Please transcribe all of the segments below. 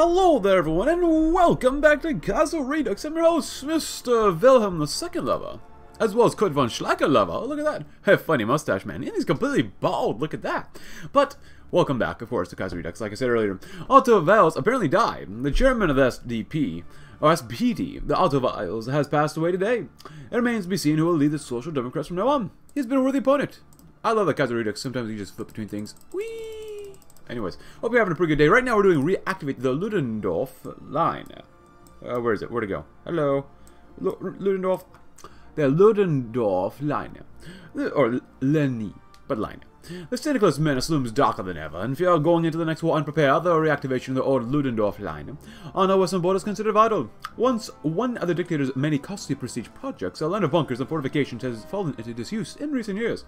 Hello there everyone and welcome back to Kaiserredux. I'm your host, Mr. Wilhelm the Second Lover, as well as Kurt von Schleicher Lover. Oh, look at that. Hey, funny mustache man, and he's completely bald, look at that. But welcome back, of course, to Kaiserredux. Like I said earlier, Otto Wels apparently died. The chairman of the SDP, or SPD, the Otto Wels, has passed away today. It remains to be seen who will lead the Social Democrats from now on. He's been a worthy opponent. I love that Kaiserredux, sometimes you just flip between things. Whee! Anyways, hope you're having a pretty good day. Right now we're doing Reactivate the Ludendorff Line. Where is it? Where'd it go? Hello? Ludendorff. The Ludendorff Line. Or Leni, but Line. The syndicalist menace looms darker than ever, and if you are going into the next war unprepared, the reactivation of the old Ludendorff Line on our western border is considered vital. Once one of the dictator's many costly prestige projects, a line of bunkers and fortifications, has fallen into disuse in recent years.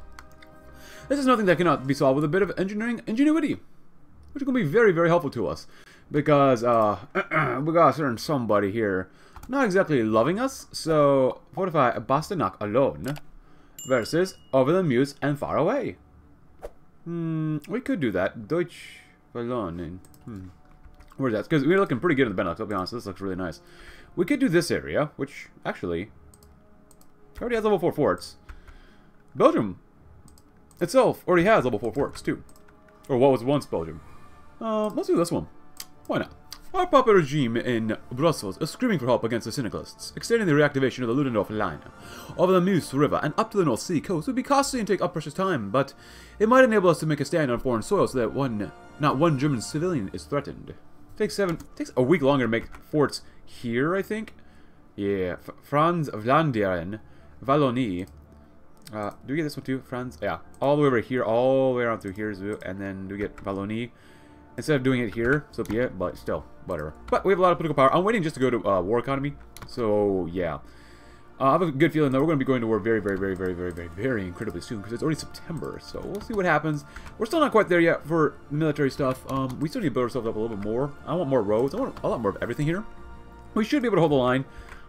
This is nothing that cannot be solved with a bit of engineering ingenuity, which can be very, very helpful to us, because we got a certain somebody here not exactly loving us. So fortify Bastogne alone versus over the Meuse and far away. We could do that. Deutsch-Wallonien. Where's that? Because we're looking pretty good in the Benelux. I'll be honest, this looks really nice. We could do this area, which actually already has level 4 forts. Belgium itself already has level 4 forts too, or what was once Belgium. Let's do this one. Why not? Our proper regime in Brussels is screaming for help against the syndicalists. Extending the reactivation of the Ludendorff Line over the Meuse River and up to the North Sea coast would be costly and take up precious time, but it might enable us to make a stand on foreign soil so that not one German civilian is threatened. Takes a week longer to make forts here, I think. Yeah, Franz Vlaanderen, Wallonie. Do we get this one too? Franz? Yeah, all the way over here, all the way around through here, and then do we get Wallonie? Instead of doing it here, so be it, but still, whatever. But we have a lot of political power. I'm waiting just to go to war economy, so yeah. I have a good feeling that we're going to be going to war very, very, very, very, very, very, very incredibly soon, because it's already September, so we'll see what happens. We're still not quite there yet for military stuff. We still need to build ourselves up a little bit more. I want more roads. I want a lot more of everything here. We should be able to hold the line.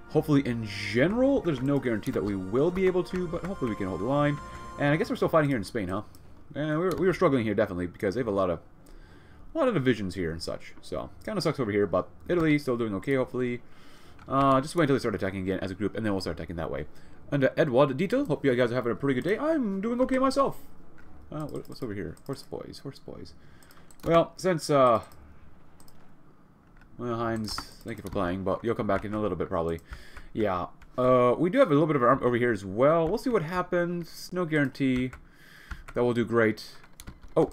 Hopefully, in general, there's no guarantee that we will be able to, but hopefully we can hold the line. And I guess we're still fighting here in Spain, huh? And we were struggling here, definitely, because they have a lot of divisions here and such, so kind of sucks over here. But Italy still doing okay, hopefully. Just wait until they start attacking again as a group, and then we'll start attacking that way. And Edward Detail, hope you guys are having a pretty good day. I'm doing okay myself. What's over here? Horse boys. Well, since Heinz, thank you for playing, but you'll come back in a little bit probably. Yeah, we do have a little bit of an arm over here as well. We'll see what happens. No guarantee that we'll do great. Oh.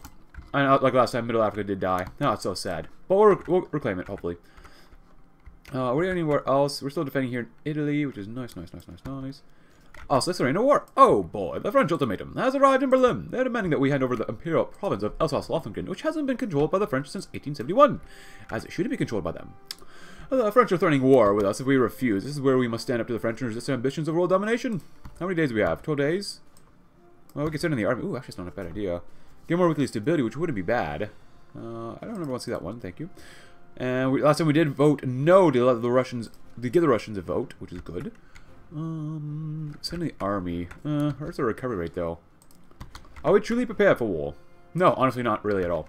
I know, like last time, Middle Africa did die. No, it's so sad. But we'll reclaim it, hopefully. We're anywhere else. We're still defending here in Italy, which is nice. Alsace-Lorraine War. Oh boy, the French ultimatum has arrived in Berlin. They're demanding that we hand over the imperial province of Alsace-Lorraine, which hasn't been controlled by the French since 1871, as it shouldn't be controlled by them. The French are threatening war with us if we refuse. This is where we must stand up to the French and resist their ambitions of world domination. How many days do we have? 12 days? Well, we can send in the army. Ooh, actually, it's not a bad idea. Get more weekly stability, which wouldn't be bad. I don't ever want to see that one. Thank you. And last time we did vote no to let the Russians, to give the Russians a vote, which is good. Send in the army. Where's the recovery rate though? Are we truly prepared for war? No, honestly, not really at all.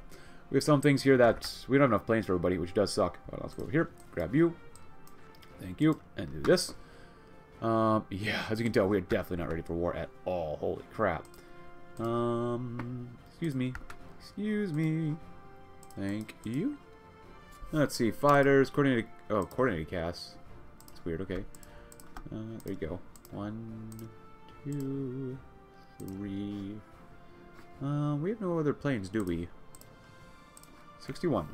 We have some things here that we don't have enough planes for everybody, which does suck. All right, let's go over here. Grab you. Thank you, and do this. Yeah, as you can tell, we are definitely not ready for war at all. Holy crap. Excuse me. Thank you. Let's see. Fighters. Coordinated cast. It's weird. Okay. There you go. 1, 2, 3. We have no other planes, do we? 61.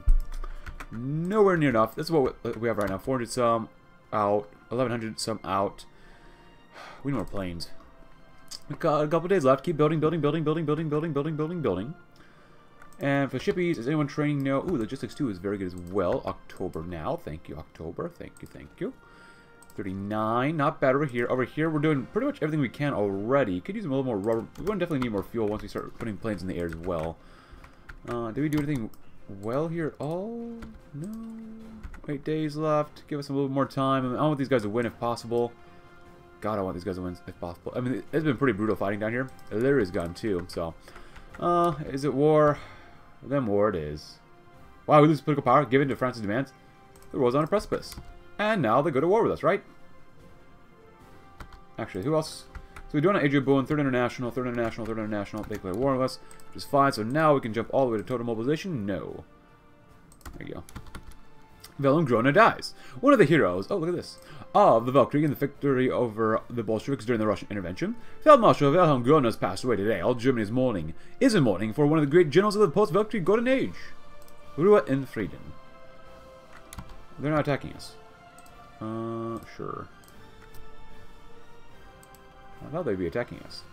Nowhere near enough. This is what we have right now. 400 some out. 1100 some out. We need more planes. We've got a couple days left. Keep building. And for shippies, is anyone training? No. Ooh, logistics 2 is very good as well. October now. Thank you, October. Thank you. 39. Not bad over here. Over here, we're doing pretty much everything we can already. Could use a little more rubber. We're going to definitely need more fuel once we start putting planes in the air as well. Did we do anything well here at all? No. 8 days left. Give us a little more time. I want these guys to win if possible. God, I want these guys to win if possible. I mean, it's been pretty brutal fighting down here. Illyria's gone too, so. Is it war? Then war it is. Wow, we lose political power given to France's demands. The world's on a precipice. And now they go to war with us, right? Actually, who else? So we do want to Adrian Bowen, Third International, Third International, Third International. They play war with us, which is fine. So now we can jump all the way to total mobilization. No. There you go. Wilhelm Groener dies. One of the heroes, oh, look at this, of the Valkyrie in the victory over the Bolsheviks during the Russian intervention. Feldmarschall Wilhelm Groener has passed away today. All Germany is mourning, for one of the great generals of the post-Valkyrie golden age. Ruhe in Frieden. They're not attacking us. Sure. I thought they'd be attacking us.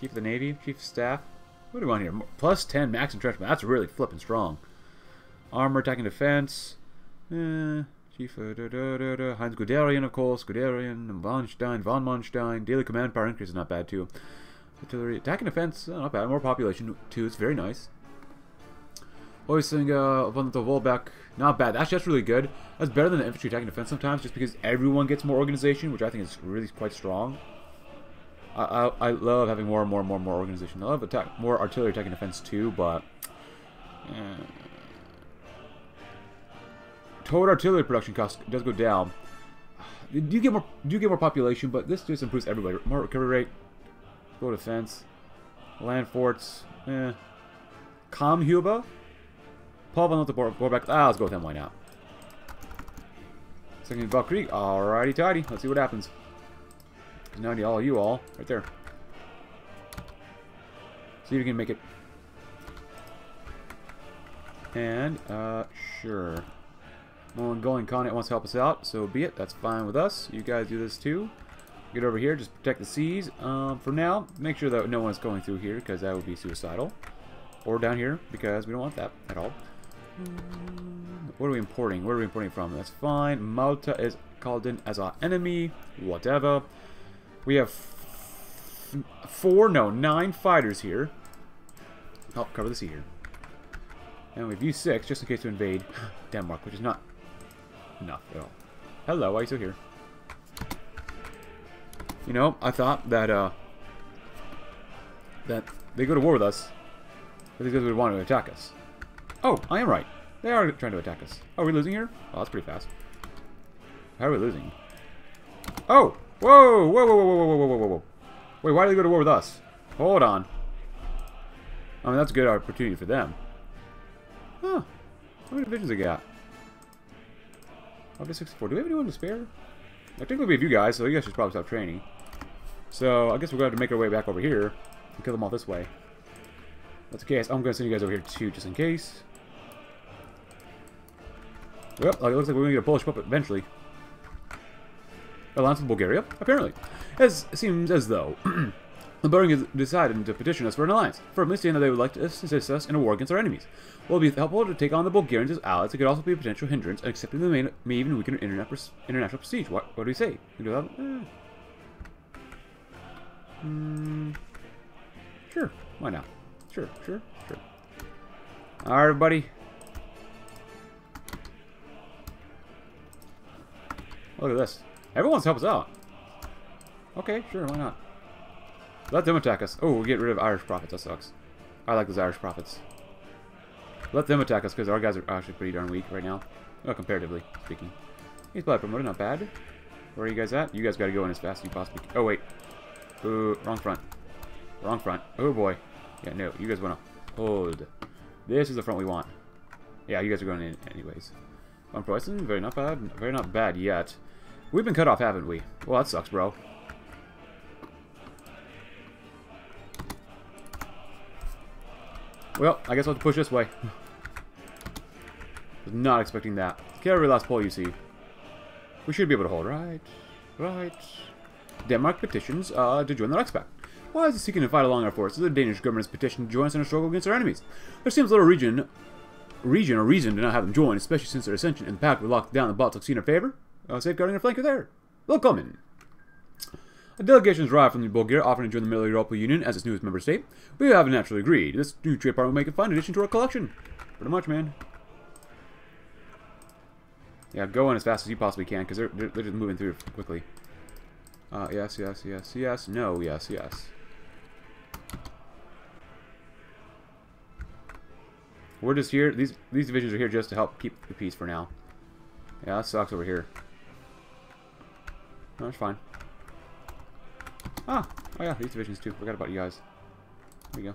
Chief of the Navy, Chief of Staff. What do we want here? Plus 10 max entrenchment. That's really flipping strong. Armor, attacking defense. Chief Heinz Guderian, of course. Guderian, von Stein. Daily command power increase is not bad, too. Artillery, attacking defense, not bad. More population, too. It's very nice. Hoisting upon the Volbeck, not bad. Actually, that's really good. That's better than the infantry attacking defense sometimes, just because everyone gets more organization, which I think is really quite strong. I love having more organization. I love attack, more artillery attacking defense too, but total artillery production cost does go down. Do you get more population, but this just improves everybody. More recovery rate, go defense, land forts, Kamhuba, Paul von Borbeck. Let's go with him. Why not? Second Valkyrie. Alrighty, tidy. Let's see what happens. 90 all you all right there. See if you can make it. And sure, Mongolian Khanate wants to help us out, so be it. That's fine with us. You guys do this too. Get over here, just protect the seas for now. Make sure that no one's going through here, because that would be suicidal, or down here, because we don't want that at all. What are we importing? Where are we importing from? That's fine. Malta is called in as our enemy, whatever. We have nine fighters here. Help cover the sea here. And we have U6 just in case to invade Denmark, which is not enough at all. Hello, why are you still here? You know, I thought that that they go to war with us, but these guys would want to attack us. Oh, I am right. They are trying to attack us. Are we losing here? Oh, that's pretty fast. How are we losing? Oh! Whoa, whoa, whoa, whoa, whoa, whoa, whoa, whoa, whoa. Wait, why do they go to war with us? Hold on. I mean, that's a good opportunity for them. Huh. How many divisions they got? Up to 64. Do we have anyone to spare? I think we have you guys, so you guys should probably stop training. So, I guess we're going to have to make our way back over here and kill them all this way. That's the case. I'm going to send you guys over here, too, just in case. Well, it looks like we're going to get a Polish puppet eventually. Alliance with Bulgaria, apparently. It seems as though the Burgundy has decided to petition us for an alliance, firmly stating that they would like to assist us in a war against our enemies. While it would be helpful to take on the Bulgarians as allies, it could also be a potential hindrance, and accepting them may even weaken international prestige. What do we say? We do that? Sure. Why not? Sure, sure, sure. Alright, everybody. Look at this. Everyone's help us out. Okay, sure, why not? Let them attack us. Oh, we'll get rid of Irish prophets. That sucks. I like those Irish prophets. Let them attack us, because our guys are actually pretty darn weak right now. Well, comparatively speaking. He's probably promoted, not bad. Where are you guys at? You guys gotta go in as fast as you possibly can. Oh, wait. Wrong front. Wrong front. Oh, boy. Yeah, no, you guys wanna hold. This is the front we want. Yeah, you guys are going in anyways. Von Preußen, very not bad. Very not bad yet. We've been cut off, haven't we? Well, that sucks, bro. Well, I guess I'll have to push this way. Was not expecting that. Every last poll you see. We should be able to hold, right? Right. Denmark petitions to join the Reichspakt. Why is it seeking to fight along our forces? The Danish government's petition to join us in a struggle against our enemies. There seems little region or reason to not have them join, especially since their ascension and the pact were locked down the Baltics in our favor. Safeguarding our flanker there. Welcome in. A delegation has arrived from Bulgaria offering to join the Middle-Europa Union as its newest member state. We haven't naturally agreed. This new trade partner will make a fine addition to our collection. Pretty much, man. Yeah, go in as fast as you possibly can, because they're just moving through quickly. Yes, yes, yes, yes. No, yes, yes. We're just here. These divisions are here just to help keep the peace for now. Yeah, that sucks over here. No, it's fine. Ah, oh yeah, these divisions too. Forgot about you guys. There we go.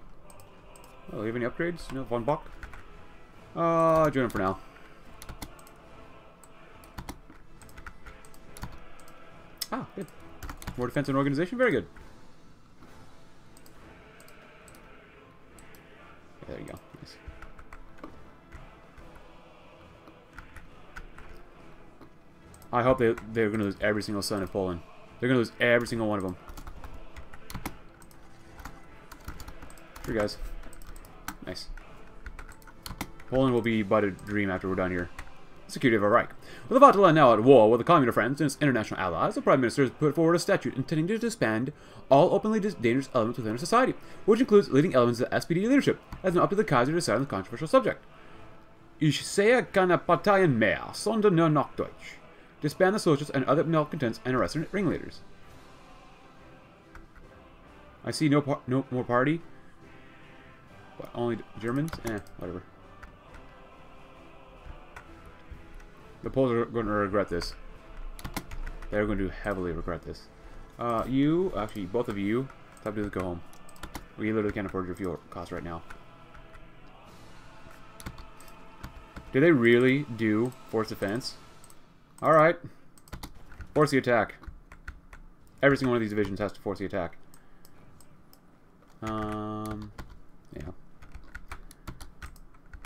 Oh, you have any upgrades? No, von Bock? Join him for now. Ah, good. More defense and organization? Very good. Yeah, there you go. Nice. I hope they're going to lose every single son of Poland. They're going to lose every single one of them. Here, guys. Nice. Poland will be but a dream after we're done here. Security of our Reich. With the Vaterland now at war with the Commune of France and its international allies, the Prime Minister has put forward a statute intending to disband all openly dangerous elements within our society, which includes leading elements of the SPD leadership, as an up to the Kaiser to decide on the controversial subject. Ich sehe keine Parteien mehr, sondern nur noch Deutsch. Disband the socialists and other malcontents and arrest ringleaders. I see no more party. But only Germans? Eh, whatever. The Poles are going to regret this. They're going to heavily regret this. You, actually, both of you, time to go home. We literally can't afford your fuel costs right now. Do they really do force defense? Alright. Force the attack. Every single one of these divisions has to force the attack. Yeah.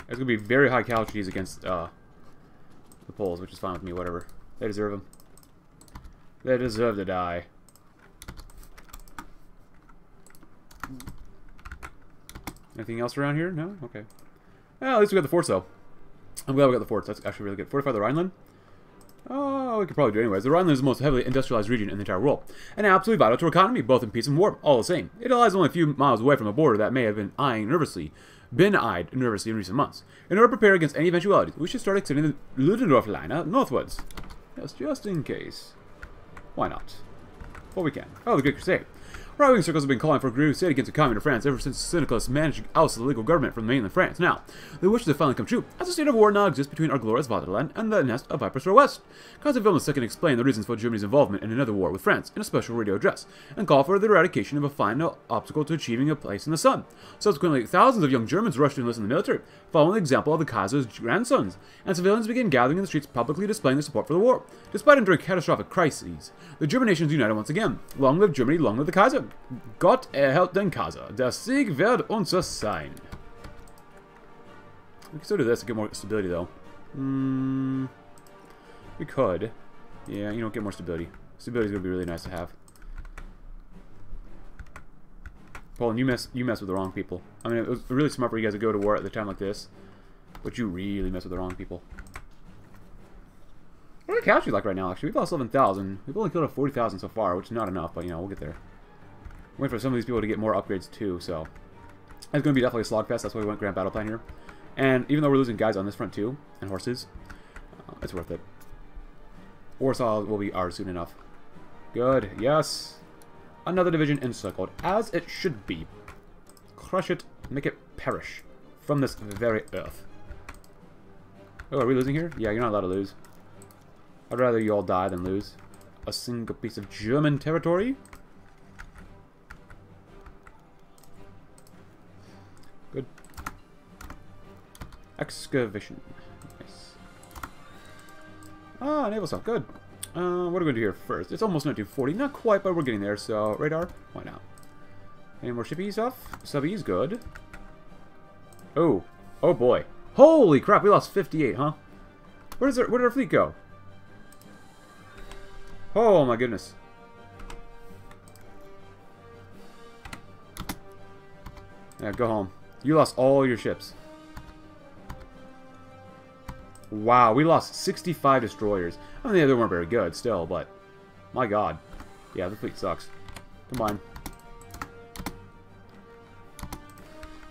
It's going to be very high casualties against the Poles, which is fine with me, whatever. They deserve them. They deserve to die. Anything else around here? No? Okay. Well, at least we got the forts, though. I'm glad we got the forts. That's actually really good. Fortify the Rhineland. Oh, we could probably do it anyways. The Rhineland is the most heavily industrialized region in the entire world, and absolutely vital to our economy, both in peace and war, all the same. It lies only a few miles away from a border that may have been eyed nervously in recent months. In order to prepare against any eventualities, we should start extending the Ludendorff Line northwards. Just in case. Why not? Well, we can. Oh, the Great Crusade. Right-wing circles have been calling for a crusade against the Commune of France ever since the syndicalists managed to oust the legal government from mainland France. Now, the wishes have finally come true, as a state of war now exists between our glorious Vaterland and the nest of Vipers for West. Kaiser Wilhelm II explained the reasons for Germany's involvement in another war with France in a special radio address, and called for the eradication of a final obstacle to achieving a place in the sun. Subsequently, thousands of young Germans rushed to enlist in the military, following the example of the Kaiser's grandsons, and civilians began gathering in the streets publicly displaying their support for the war. Despite enduring catastrophic crises, the German nations united once again. Long live Germany, long live the Kaiser! Gott erhält den Kaiser. Der Sieg wird unser sein. We can still do this to get more stability, though. We could. Yeah, you know, get more stability. Stability's gonna be really nice to have. Poland, you mess with the wrong people. I mean, it was really smart for you guys to go to war at a time like this, but you really mess with the wrong people. What are the casualties like right now? Actually, we've lost 11,000. We've only killed 40,000 so far, which is not enough, but you know, we'll get there. Wait for some of these people to get more upgrades too, so it's going to be definitely a slog fest. That's why we went Grand Battle Plan here. And even though we're losing guys on this front too, and horses, it's worth it. Warsaw will be ours soon enough. Good, yes. Another division encircled, as it should be. Crush it, make it perish from this very earth. Oh, are we losing here? Yeah, you're not allowed to lose. I'd rather you all die than lose a single piece of German territory. Good. Excavation. Nice. Ah, naval stuff. Good. What are we going to do here first? It's almost 1940. Not quite, but we're getting there. So, radar? Why not? Any more shippy stuff? Subbies? Good. Oh. Oh, boy. Holy crap. We lost 58, huh? Where did our fleet go? Oh, my goodness. Yeah, go home. You lost all your ships. Wow, we lost 65 destroyers. I mean, they weren't very good still, but... my god. Yeah, the fleet sucks. Come on.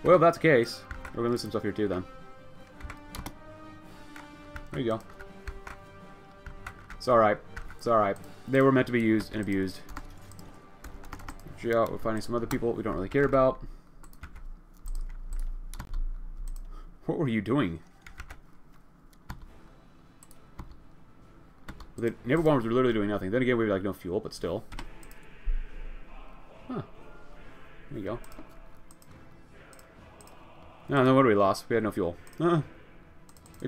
Well, if that's the case, we're going to lose some stuff here too, then. There you go. It's alright. It's alright. They were meant to be used and abused. We're finding some other people we don't really care about. What were you doing? The naval bombers were literally doing nothing. Then again, we have like no fuel, but still. Huh. There you go. No, what do we lost? We had no fuel. Of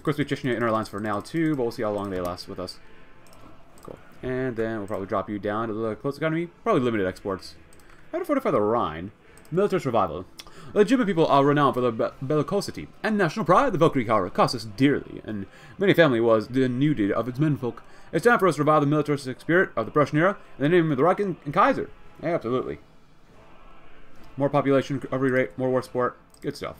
course, we Chechnya in our lines for now too, but we'll see how long they last with us. Cool. And then we'll probably drop you down to the close economy. Probably limited exports. How to fortify the Rhine. Military survival. The German people are renowned for their bellicosity and national pride. The Valkyrie power cost us dearly, and many family was denuded of its menfolk. It's time for us to revive the militaristic spirit of the Prussian era in the name of the Reich and Kaiser. Yeah, absolutely. More population recovery rate, more war support. Good stuff.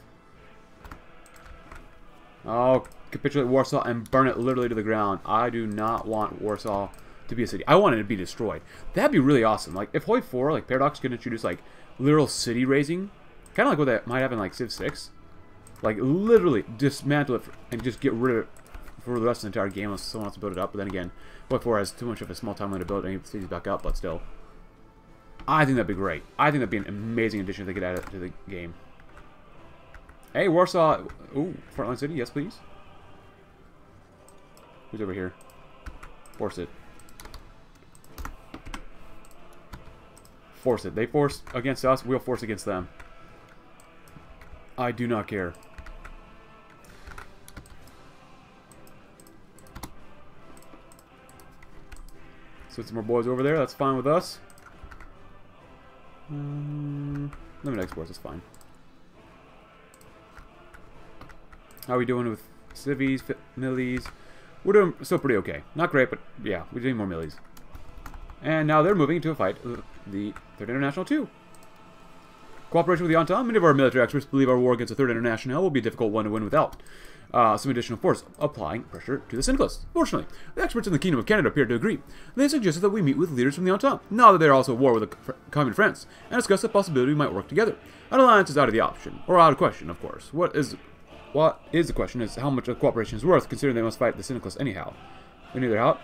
Oh, capitulate Warsaw and burn it literally to the ground. I do not want Warsaw to be a city. I want it to be destroyed. That'd be really awesome. Like, if Hoi 4, like, Paradox could introduce, like, literal city raising, kind of like what that might happen in, like, Civ 6. Like, literally dismantle it and just get rid of it for the rest of the entire game unless someone wants to build it up. But then again, Hoi 4 has too much of a small timeline to build any cities back up, but still. I think that'd be great. I think that'd be an amazing addition if they could add it to the game. Hey, Warsaw! Ooh, Frontline City, yes please. Who's over here? Force it. Force it. They force against us, we'll force against them. I do not care. So some more boys over there, that's fine with us. Limited exports, that's fine. How are we doing with civvies, millies? We're doing still pretty okay. Not great, but yeah, we're doing more millies. And now they're moving to a fight the Third International too. Cooperation with the Entente. Many of our military experts believe our war against the Third International will be a difficult one to win without some additional force applying pressure to the syndicalists. Fortunately, the experts in the Kingdom of Canada appear to agree. They suggested that we meet with leaders from the Entente, now that they are also at war with the common France, and discuss the possibility we might work together. An alliance is out of the option, or out of question, of course. What is the question is how much of cooperation is worth, considering they must fight the syndicalists anyhow. We need their help.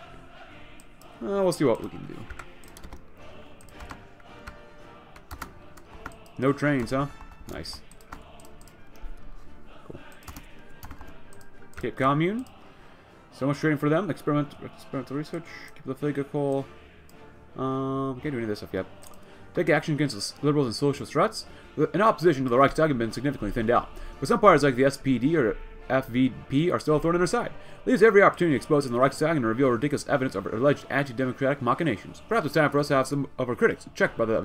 We'll see what we can do. No trains, huh? Nice. Cool. Cape Commune. So much training for them. Experimental research. Keep the physical. Can't do any of this stuff yet. Take action against the liberals and social threats. In opposition to the Reichstag have been significantly thinned out, but some parties like the SPD or FVP are still thrown on their side. Leaves every opportunity exposed in the Reichstag and reveal ridiculous evidence of alleged anti-democratic machinations. Perhaps it's time for us to have some of our critics checked by the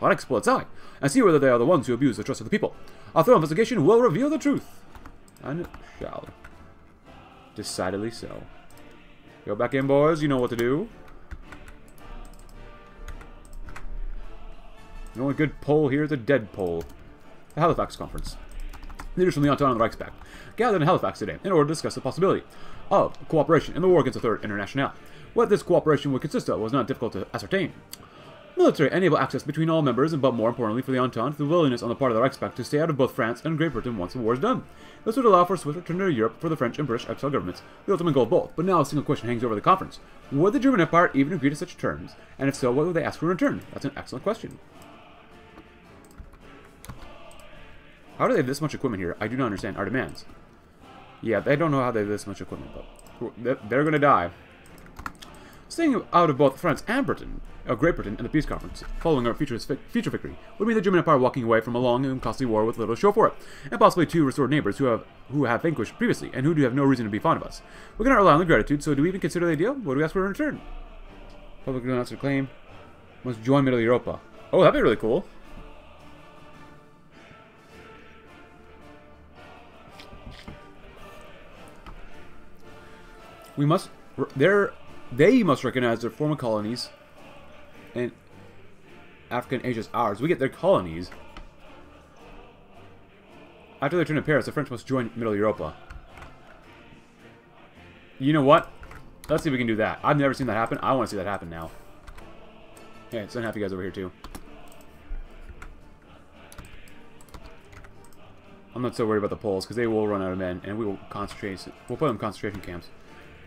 Reichspolizei and see whether they are the ones who abuse the trust of the people. Our thorough investigation will reveal the truth. And it shall. Decidedly so. Go back in, boys. You know what to do. The only good poll here is a dead poll. The Halifax Conference. Leaders from the Entente and the Reichspakt gathered in Halifax today in order to discuss the possibility of cooperation in the war against the Third International. What this cooperation would consist of was not difficult to ascertain. Military and naval access between all members, and but more importantly for the Entente, the willingness on the part of the Reichspakt to stay out of both France and Great Britain once the war is done. This would allow for a swift return to Europe for the French and British exile governments, the ultimate goal of both, but now a single question hangs over the conference. Would the German Empire even agree to such terms? And if so, what would they ask for in return? That's an excellent question. How do they have this much equipment here? I do not understand our demands. Yeah, they don't know how they have this much equipment, but they're gonna die. Staying out of both France and Britain, Great Britain, and the peace conference, following our future victory, would mean the German Empire walking away from a long and costly war with little show for it, and possibly two restored neighbors who have vanquished previously and who do have no reason to be fond of us. We cannot rely on their gratitude, so do we even consider the idea? What do we ask for in return? Public announcer claim must join Mitteleuropa. Oh, that'd be really cool. We must. They must recognize their former colonies, and Africa and Asia is ours. We get their colonies. After their turn to Paris, the French must join Middle Europa. You know what? Let's see if we can do that. I've never seen that happen. I want to see that happen now. Yeah, it's unhappy guys over here too. I'm not so worried about the Poles because they will run out of men, and we will concentrate. We'll put them in concentration camps.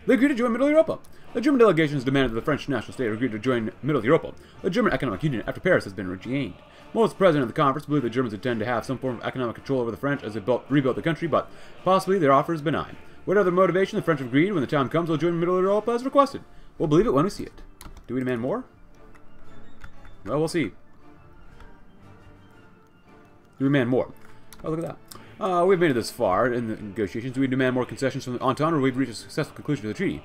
They agreed to join Middle Europa. The German delegations demanded that the French national state agreed to join Middle Europa, a German economic union after Paris has been regained. Most president of the conference believed the Germans intend to have some form of economic control over the French as they rebuilt the country, but possibly their offer is benign. Whatever the motivation, the French have agreed when the time comes they'll join Middle Europa as requested. We'll believe it when we see it. Do we demand more? Well, we'll see. Do we demand more? Oh, look at that. We've made it this far in the negotiations. Do we demand more concessions from the Entente, or we've reached a successful conclusion to the treaty?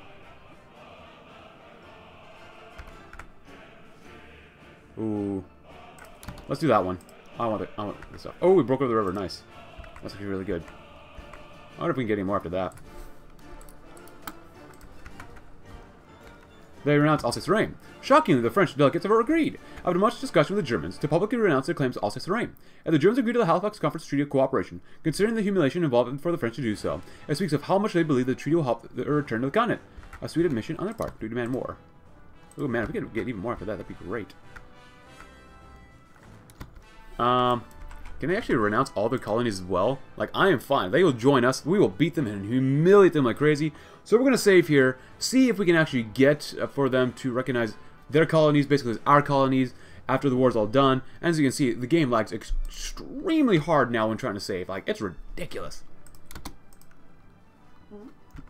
Ooh. Let's do that one. I want this stuff. Oh, we broke over the river. Nice. That's actually really good. I wonder if we can get any more after that. They renounced Alsace-Lorraine. Shockingly, the French delegates have agreed. After much discussion with the Germans, to publicly renounce their claims to Alsace-Lorraine, and the Germans agreed to the Halifax Conference Treaty of Cooperation, considering the humiliation involved for the French to do so. It speaks of how much they believe the treaty will help their return to the continent. A sweet admission on their part. Do we demand more? Oh man, if we could get even more after that, that'd be great. Can they actually renounce all their colonies as well? Like, I am fine. They will join us. We will beat them and humiliate them like crazy. So we're going to save here, see if we can actually get for them to recognize their colonies, basically as our colonies, after the war's all done. And as you can see, the game lags extremely hard now when trying to save. Like, it's ridiculous.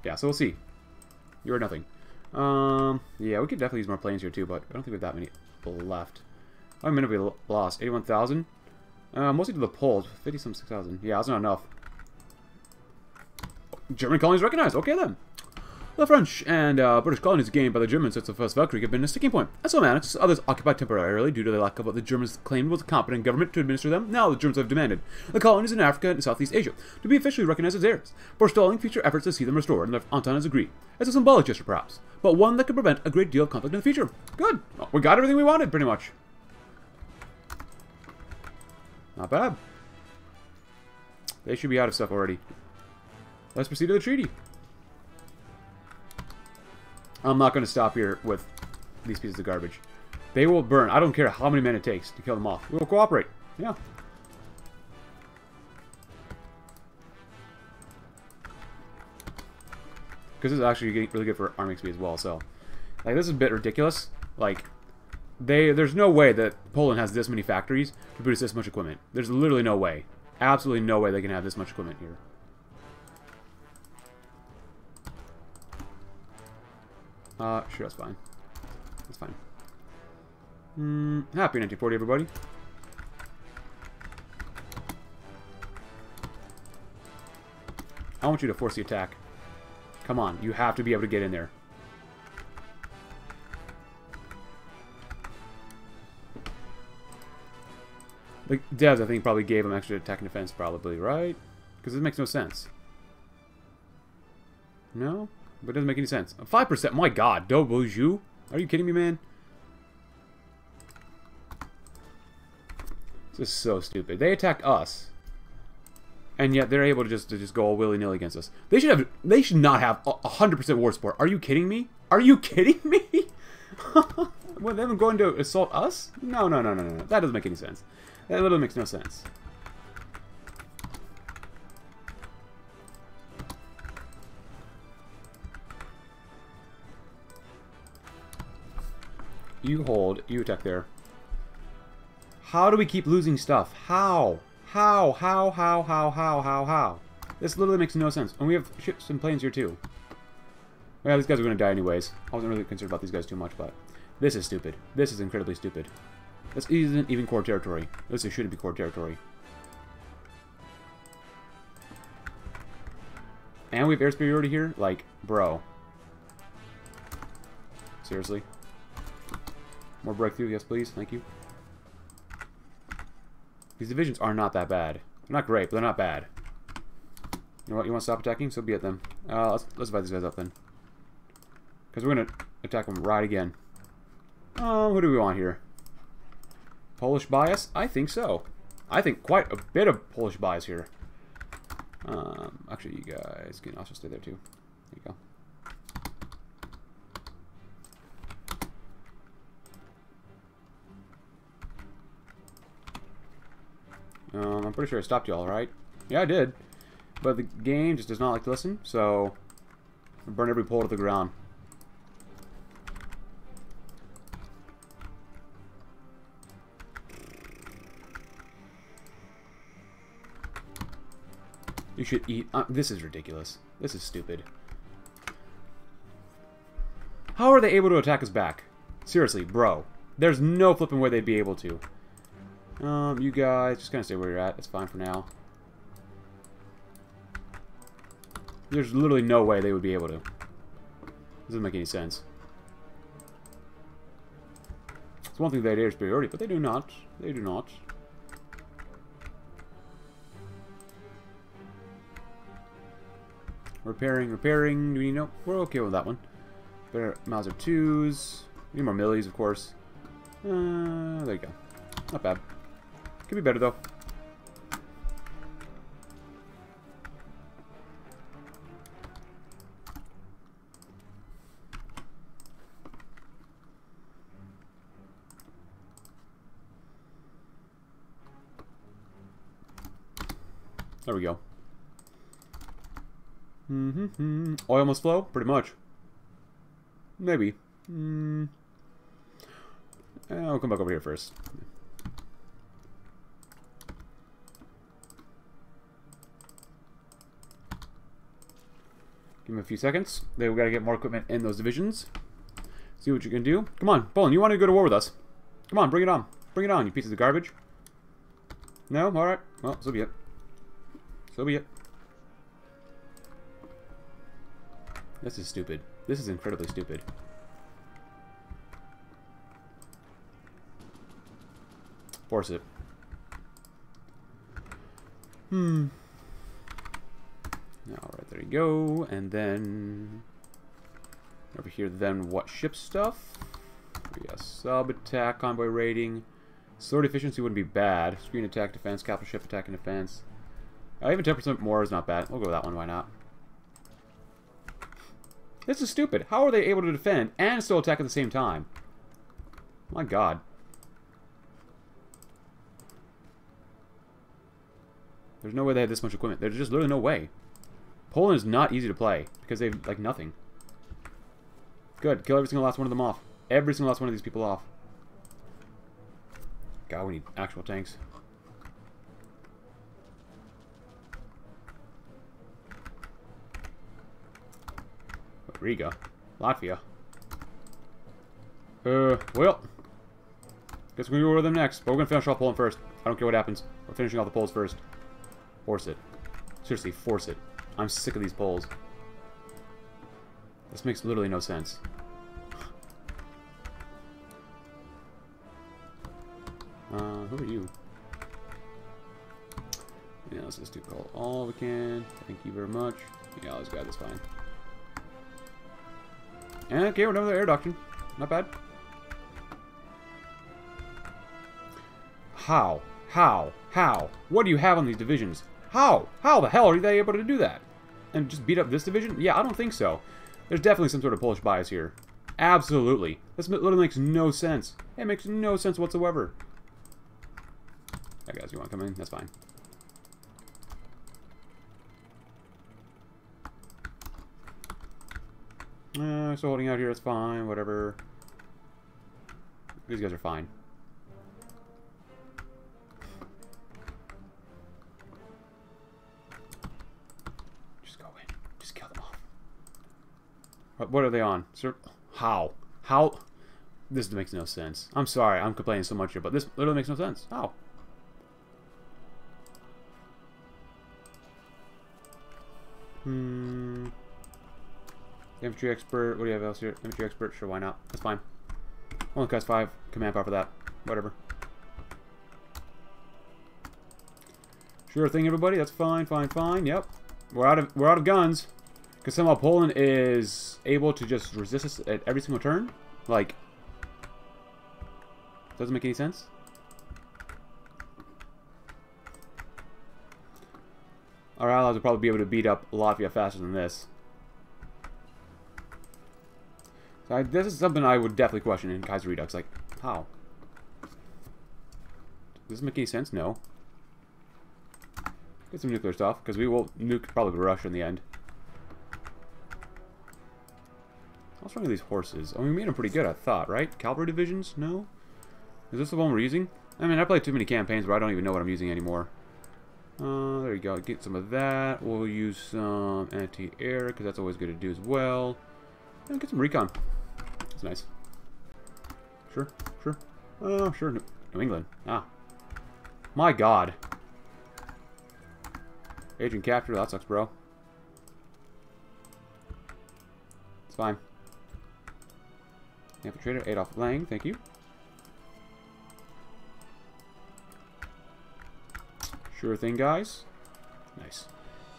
Yeah, so we'll see. You or nothing. Yeah, we could definitely use more planes here too, but I don't think we have that many left. How many have we lost? 81,000? Mostly to the Poles, 56,000. Yeah, that's not enough. German colonies recognized. Okay then. The French and British colonies gained by the Germans since the First Valkyrie have been a sticking point. As some annexed, others occupied temporarily due to the lack of what the Germans claimed was a competent government to administer them. Now the Germans have demanded the colonies in Africa and Southeast Asia to be officially recognized as theirs, forestalling future efforts to see them restored, and the Entente has agreed. It's a symbolic gesture, perhaps, but one that could prevent a great deal of conflict in the future. Good. Well, we got everything we wanted, pretty much. Not bad. They should be out of stuff already. Let's proceed to the treaty. I'm not going to stop here with these pieces of garbage. They will burn. I don't care how many men it takes to kill them off. We will cooperate. Yeah. Because this is actually getting really good for army XP as well. So, like, this is a bit ridiculous. Like, there's no way that Poland has this many factories to produce this much equipment. There's literally no way. Absolutely no way they can have this much equipment here. Sure, that's fine. That's fine. Happy 1940, everybody. I want you to force the attack. Come on, you have to be able to get in there. The devs, I think, probably gave him extra attack and defense, probably, right? Because this makes no sense. No? But it doesn't make any sense. 5%? My god, do bourgeois? Are you kidding me, man? This is so stupid. They attack us, and yet they're able to just go all willy-nilly against us. They should not have 100% war support. Are you kidding me? Are you kidding me? Well, them going to assault us? No. That doesn't make any sense. That literally makes no sense. You hold. You attack there. How do we keep losing stuff? How? This literally makes no sense. And we have ships and planes here too. Well, these guys are going to die anyways. I wasn't really concerned about these guys too much, but this is stupid. This is incredibly stupid. This isn't even core territory. This shouldn't be core territory. And we have air superiority here? Like, bro. Seriously? More breakthrough, yes please, thank you. These divisions are not that bad. They're not great, but they're not bad. You know what, you want to stop attacking? So be it then. Let's divide these guys up then. Because we're going to attack them right again. Who do we want here? Polish bias? I think so. I think quite a bit of Polish bias here. Actually, you guys can also stay there too. There you go. I'm pretty sure I stopped y'all, right? Yeah, I did. But the game just does not like to listen, so Burn every pole to the ground. You should eat. This is ridiculous. This is stupid. How are they able to attack us back? Seriously, bro. There's no flipping way they'd be able to. You guys, just kind of stay where you're at. It's fine for now. There's literally no way they would be able to. Doesn't make any sense. It's one thing they had air superiority, but they do not. They do not. Repairing, repairing. Do we need no? We're okay with that one. Better Mauser 2s. We need more millies, of course. There you go. Not bad. Could be better, though. There we go. Oil must flow? Pretty much. Maybe. I'll come back over here first. Give them a few seconds. They've got to get more equipment in those divisions. See what you can do. Come on, Poland, you want to go to war with us? Come on, bring it on. Bring it on, you pieces of garbage. No? Alright. Well, so be it. So be it. This is stupid. This is incredibly stupid. Force it. Alright, there you go. And then... over here, then what? Ship stuff? We got sub-attack, convoy raiding. Sword efficiency wouldn't be bad. Screen attack, defense, capital ship attack, and defense. Even 10% more is not bad. We'll go with that one, why not? This is stupid. How are they able to defend and still attack at the same time? My god. There's no way they have this much equipment. There's just literally no way. Poland is not easy to play because they've, like, nothing. Good. Kill every single last one of them off. Every single last one of these people off. God, we need actual tanks. Riga. Latvia. Well. Guess we're going to go with them next. But we're going to finish off Poland first. I don't care what happens. We're finishing off the Poles first. Force it. Seriously, force it. I'm sick of these Poles. This makes literally no sense. Who are you? Yeah, let's just do call all we can. Thank you very much. Yeah, this guy is fine. Okay, we're done with the air doctrine. Not bad. How? How? How? What do you have on these divisions? How? How the hell are they able to do that? And just beat up this division? Yeah, I don't think so. There's definitely some sort of Polish bias here. Absolutely. This literally makes no sense. It makes no sense whatsoever. Hey guys, you want to come in? That's fine. Still holding out here, it's fine, whatever. These guys are fine. Just go in. Just kill them off. What are they on? Sir? How? How? This makes no sense. I'm sorry, I'm complaining so much here, but this literally makes no sense. How? Infantry expert, what do you have else here? Infantry expert, sure, why not? That's fine. Only costs 5 command power for that. Whatever. Sure thing, everybody. That's fine, fine, fine. Yep, we're out of guns because somehow Poland is able to just resist us at every single turn. Like, doesn't make any sense. Our allies will probably be able to beat up Latvia faster than this. This is something I would definitely question in Kaiserredux. Like, how? Does this make any sense? No. Get some nuclear stuff, because we will nuke probably Russia in the end. What's wrong with these horses? Oh, we made them pretty good, I thought, right? Cavalry divisions? No? Is this the one we're using? I mean, I played too many campaigns where I don't even know what I'm using anymore. There you go. Get some of that. We'll use some anti-air, because that's always good to do as well. And get some recon. That's nice. Sure, sure. Oh, sure. New England. Ah. My god. Agent capture. That sucks, bro. It's fine. Infiltrator. Adolf Lang. Thank you. Sure thing, guys. Nice.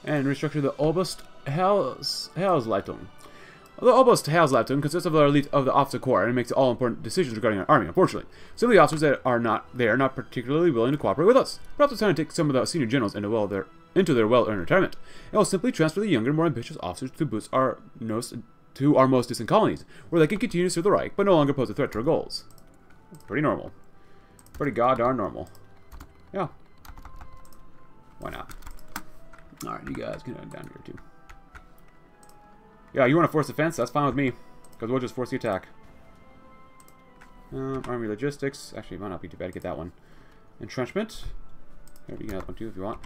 And restructure the Oberste Heeresleitung. The Oberste Heeresleitung consists of the elite of the officer corps and makes all important decisions regarding our army, unfortunately. Some of the officers that are not there are not particularly willing to cooperate with us. Perhaps it's time to take some of the senior generals into their well-earned retirement. And we'll simply transfer the younger, more ambitious officers to boost our nose to our most distant colonies, where they can continue to serve the Reich, but no longer pose a threat to our goals. Pretty normal. Pretty goddamn normal. Yeah. Why not? Alright, you guys can down here too. Yeah, you want to force the fence? That's fine with me. Because we'll just force the attack. Army logistics. Actually, it might not be too bad to get that one. Entrenchment. Here, you can have one too if you want.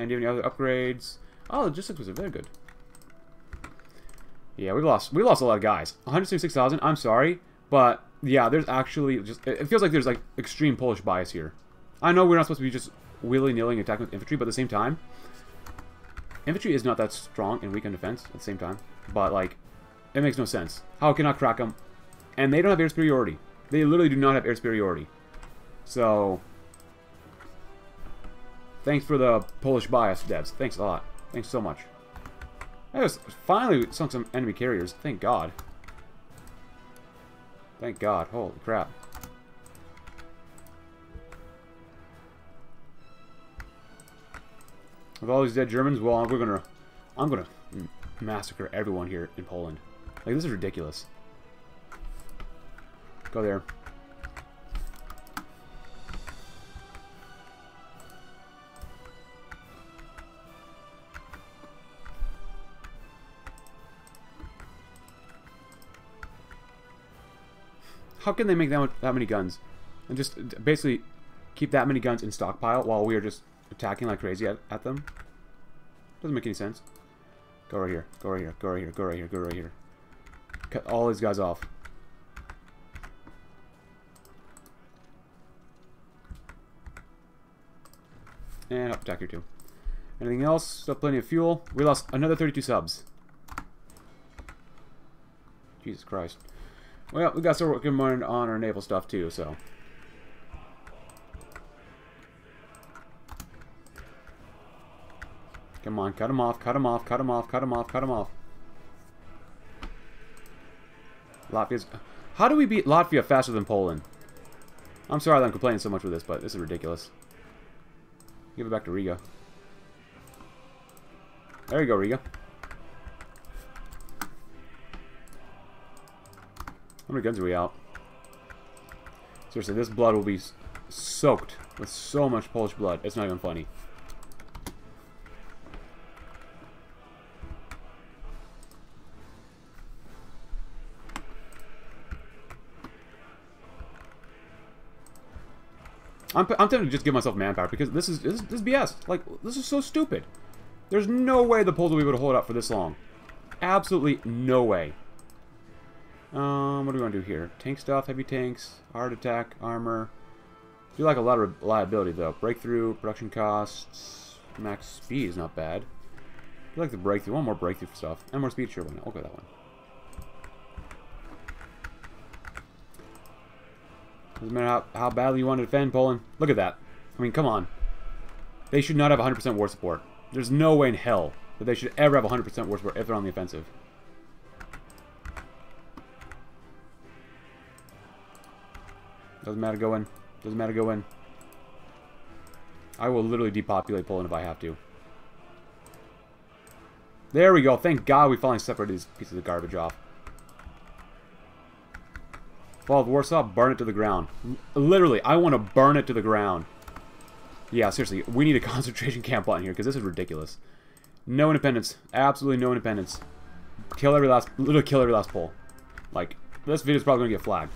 And do you have any other upgrades? Oh, logistics was very good. Yeah, we lost a lot of guys. 166,000, I'm sorry. But, yeah, there's actually just... It feels like there's, like, extreme Polish bias here. I know we're not supposed to be just... willy-nilly attacking with infantry, but at the same time, infantry is not that strong and weak on defense at the same time, but, like, it makes no sense. How can I crack them? And they don't have air superiority. They literally do not have air superiority. So, thanks for the Polish bias, devs. Thanks a lot. Thanks so much. I just finally sunk some enemy carriers. Thank God. Thank God. Holy crap. With all these dead Germans, well, I'm gonna massacre everyone here in Poland. Like, this is ridiculous. Go there. How can they make that many guns? And just basically keep that many guns in stockpile while we are just attacking like crazy at them? Doesn't make any sense. Go right here. Go right here. Go right here. Go right here. Go right here. Cut all these guys off. And up attack here too. Anything else? Still plenty of fuel. We lost another 32 subs. Jesus Christ. Well, we got to start working on our naval stuff too, so... Come on, cut him off, cut him off, cut him off, cut him off, cut him off. Latvia's... How do we beat Latvia faster than Poland? I'm sorry that I'm complaining so much with this, but this is ridiculous. Give it back to Riga. There you go, Riga. How many guns are we out? Seriously, this blood will be soaked with so much Polish blood. It's not even funny. I'm tempted to just give myself manpower because this is BS. Like, this is so stupid. There's no way the Poles will be able to hold up for this long. Absolutely no way. What do we want to do here? Tank stuff, heavy tanks, hard attack, armor. I do like a lot of reliability though. Breakthrough, production costs, max speed is not bad. I do like the breakthrough. One more breakthrough for stuff. And more speed, sure, why not? We'll go with that one. Doesn't matter how badly you want to defend Poland. Look at that. I mean, come on. They should not have 100% war support. There's no way in hell that they should ever have 100% war support if they're on the offensive. Doesn't matter, go in. Doesn't matter, go in. I will literally depopulate Poland if I have to. There we go. Thank God we finally separated these pieces of garbage off. Fall of Warsaw, burn it to the ground. Literally, I want to burn it to the ground. Yeah, seriously, we need a concentration camp on here, because this is ridiculous. No independence. Absolutely no independence. Kill every last... Literally kill every last Pole. Like, this video's probably gonna get flagged.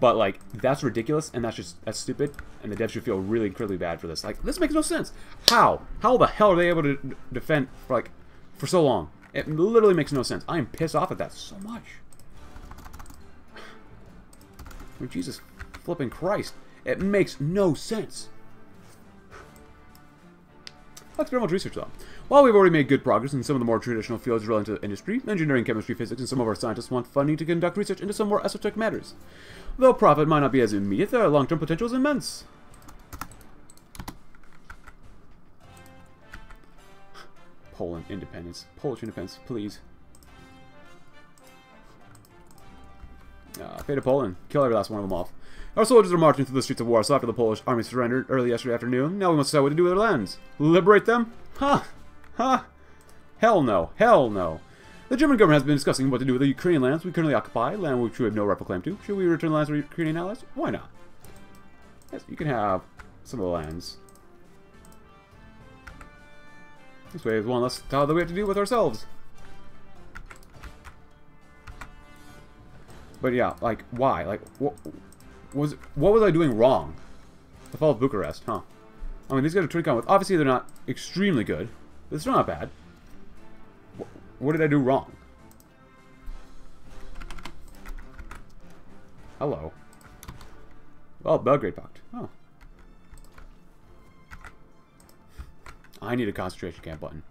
But, like, that's ridiculous, and that's stupid, and the devs should feel really incredibly bad for this. Like, this makes no sense. How? How the hell are they able to defend, like, for so long? It literally makes no sense. I am pissed off at that so much. Oh, Jesus flipping Christ. It makes no sense. Experimental research, though. While we've already made good progress in some of the more traditional fields related to the industry, engineering, chemistry, physics, and some of our scientists want funding to conduct research into some more esoteric matters. Though profit might not be as immediate, their long-term potential is immense. Poland independence. Polish independence, please. Fate of Poland. Kill every last one of them off. Our soldiers are marching through the streets of Warsaw after the Polish army surrendered early yesterday afternoon. Now we must decide what to do with their lands. Liberate them? Ha! Ha! Hell no. Hell no. The German government has been discussing what to do with the Ukrainian lands we currently occupy, land which we have no rightful claim to. Should we return lands to Ukrainian allies? Why not? Yes, you can have some of the lands. This way is one less tile that we have to deal with ourselves. But yeah, like, why? Like, what was I doing wrong? The fall of Bucharest, huh? I mean, these guys are turning on with. Obviously, they're not extremely good. But it's not bad. What did I do wrong? Hello. Well, Belgrade Pact. Oh. I need a concentration camp button.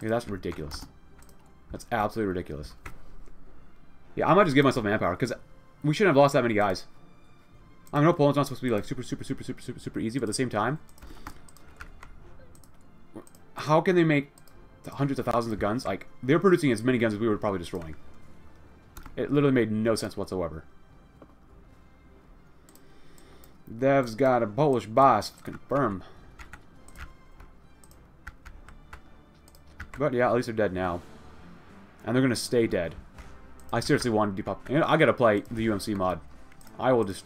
Yeah, that's ridiculous. That's absolutely ridiculous. Yeah, I might just give myself manpower because we shouldn't have lost that many guys. I know Poland's not supposed to be like super easy, but at the same time, how can they make hundreds of thousands of guns? Like, they're producing as many guns as we were probably destroying. It literally made no sense whatsoever. Dev's got a Polish boss. Confirm. But yeah, at least they're dead now. And they're going to stay dead. I seriously want to depop. You know, I got to play the UMC mod. I will just...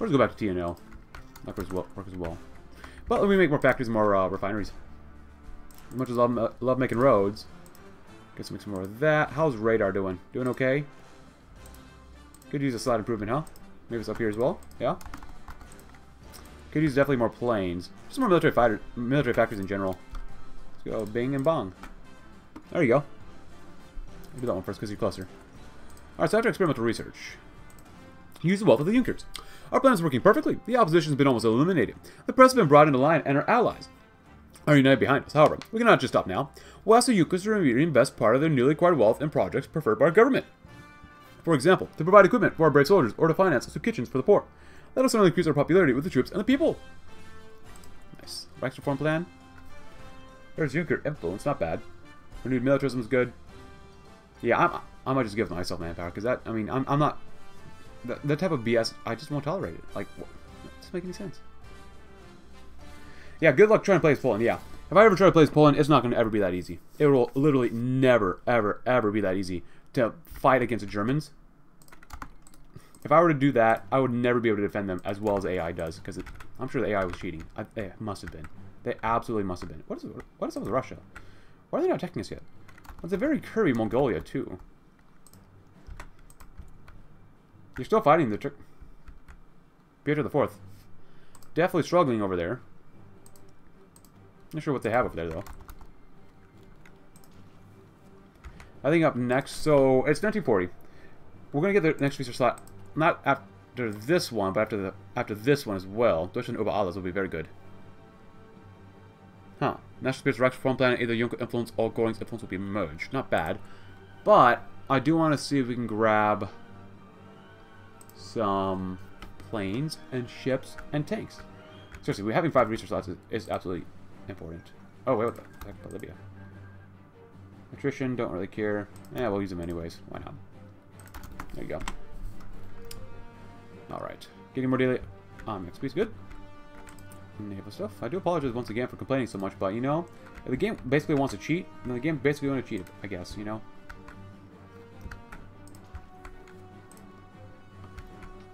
Let's go back to TNO. That works well. But let me make more factories, more refineries. As much as I love making roads, guess we'll make some more of that. How's radar doing? Doing okay? Could use a slight improvement, huh? Maybe it's up here as well. Yeah. Could use definitely more planes. Just more military factories in general. Let's go bing and bong. There you go. I'll do that one first because you're closer. Alright, so after experimental research, use the wealth of the Junkers. Our plan is working perfectly. The opposition has been almost eliminated. The press has been brought into line, and our allies are united behind us. However, we cannot just stop now. We'll ask the Junkers to reinvest part of their newly acquired wealth in projects preferred by our government. For example, to provide equipment for our brave soldiers or to finance soup kitchens for the poor. That will certainly increase our popularity with the troops and the people. Nice. Reichs reform plan. There's Junker influence, not bad. Renewed militarism is good. Yeah, I might just give myself manpower, because that, I mean, I'm not, that type of BS, I just won't tolerate it. Like, it doesn't make any sense. Yeah, good luck trying to play as Poland, yeah. If I ever try to play as Poland, it's not going to ever be that easy. It will literally never, ever, ever be that easy to fight against the Germans. If I were to do that, I would never be able to defend them as well as AI does, because I'm sure the AI was cheating. They must have been. They absolutely must have been. What is up with Russia? Why are they not attacking us yet? It's a very curvy Mongolia, too. You're still fighting the Turk. Peter the Fourth. Definitely struggling over there. Not sure what they have over there, though. I think up next, so it's 1940. We're going to get the next research slot, not after this one, but after this one as well. Deutschland über alles will be very good. Huh. National Spirits Rex Reform Plan, either Junker influence or Goring's influence will be merged. Not bad. But I do want to see if we can grab some planes and ships and tanks. Seriously, we're having 5 research slots is absolutely important. Oh, wait, what the heck about Libya? Attrition, don't really care. Yeah, we'll use them anyways. Why not? There you go. Alright. Getting more daily XP's good. Naval stuff. I do apologize once again for complaining so much, but you know, if the game basically wants to cheat, then the game basically wants to cheat, I guess, you know.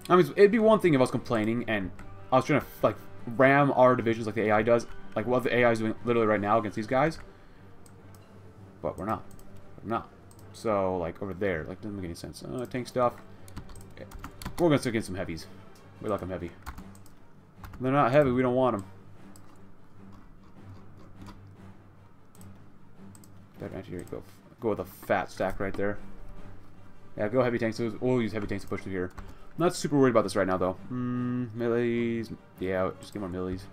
I mean, it'd be one thing if I was complaining and I was trying to, like, ram our divisions like the AI does, like what the AI is doing literally right now against these guys. But we're not. We're not. So, like, over there, like, doesn't make any sense. Tank stuff. Okay. We're going to stick in some heavies. We like them heavy. If they're not heavy, we don't want them. Better engineer, go with a fat stack right there. Yeah, go heavy tanks. We'll use heavy tanks to push through here. I'm not super worried about this right now, though. Melees. Yeah, just get more melees.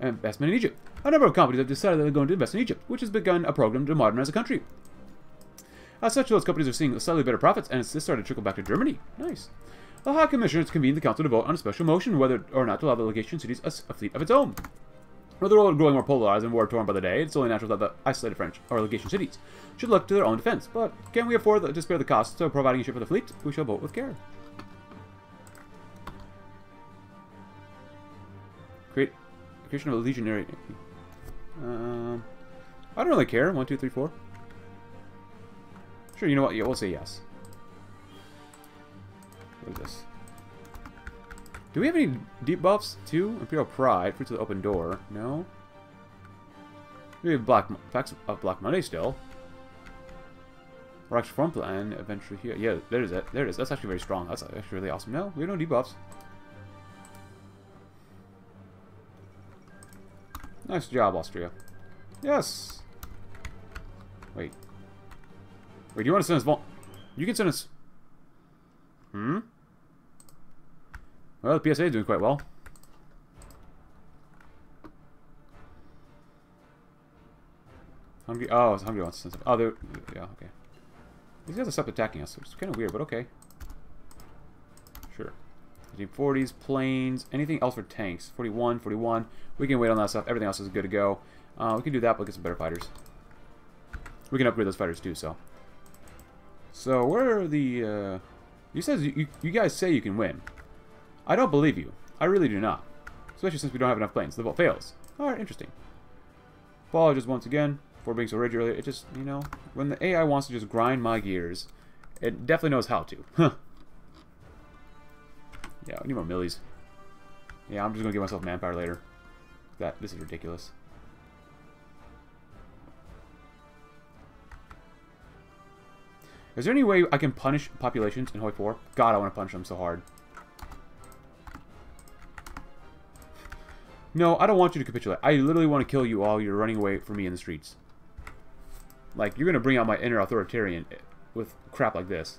And investment in Egypt. A number of companies have decided that they're going to invest in Egypt, which has begun a program to modernize the country. As such, those companies are seeing slightly better profits, and it's just started to trickle back to Germany. Nice. The High Commissioner has convened the Council to vote on a special motion whether or not to allow the Legation cities a fleet of its own. With the world growing more polarized and war-torn by the day, it's only natural that the isolated French, or Legation cities, should look to their own defense. But can we afford to spare the costs of providing a ship for the fleet? We shall vote with care. Creation of a legionary. I don't really care. 1, 2, 3, 4. Sure, you know what? Yeah, we'll say yes. What is this? Do we have any deep buffs too? Imperial Pride, Fruits of the Open Door. No. We have Facts of Black Monday still. Reichsfront Plan. Adventure here. Yeah, there is it. There it is. That's actually very strong. That's actually really awesome. No, we have no debuffs. Nice job, Austria. Yes! Wait. Wait, do you want to send us... You can send us... Hmm? Well, the PSA is doing quite well. Hungary... Oh, it's Hungary wants to send us... Oh, they're... Yeah, okay. These guys are stopped attacking us, which is kind of weird, but okay. Sure. 40s, planes, anything else for tanks. 41, 41. We can wait on that stuff. Everything else is good to go. We can do that, but we'll get some better fighters. We can upgrade those fighters too, so. So, where are the... You guys say you can win. I don't believe you. I really do not. Especially since we don't have enough planes. The vote fails. Alright, interesting. Apologies once again for being so rigid earlier. It just, you know, when the AI wants to just grind my gears, it definitely knows how to. Huh. Yeah, I need more millies. Yeah, I'm just gonna give myself manpower later. This is ridiculous. Is there any way I can punish populations in Hoi 4? God, I want to punish them so hard. No, I don't want you to capitulate. I literally want to kill you all. You're running away from me in the streets. Like, you're gonna bring out my inner authoritarian with crap like this.